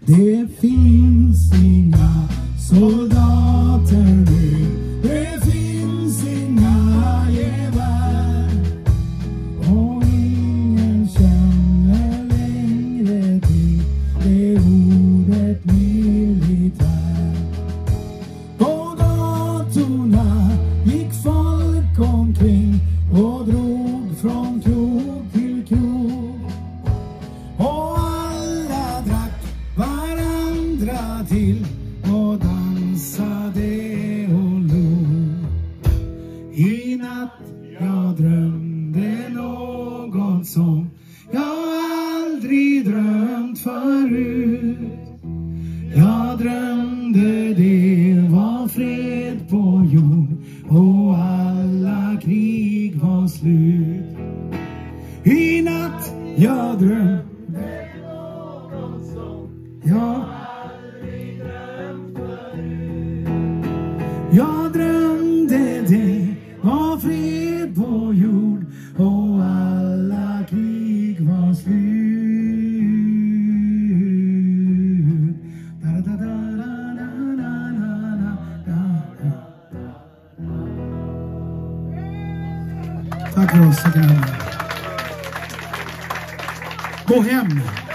Det finns inga soldater nu, det finns inga gevär, och ingen känner längre till det ordet militär. På gatorna gick folk omkring och drog från krog till krog, och alla drack varandra till och dansade och log. I natt jag drömde något som jag aldrig drömt förut. Jag drömde det var fred på jord och alla krig var slut. I natt jag drömde jag drömde det var fred på jord och alla krig var slut. Tack för oss. Gå hem.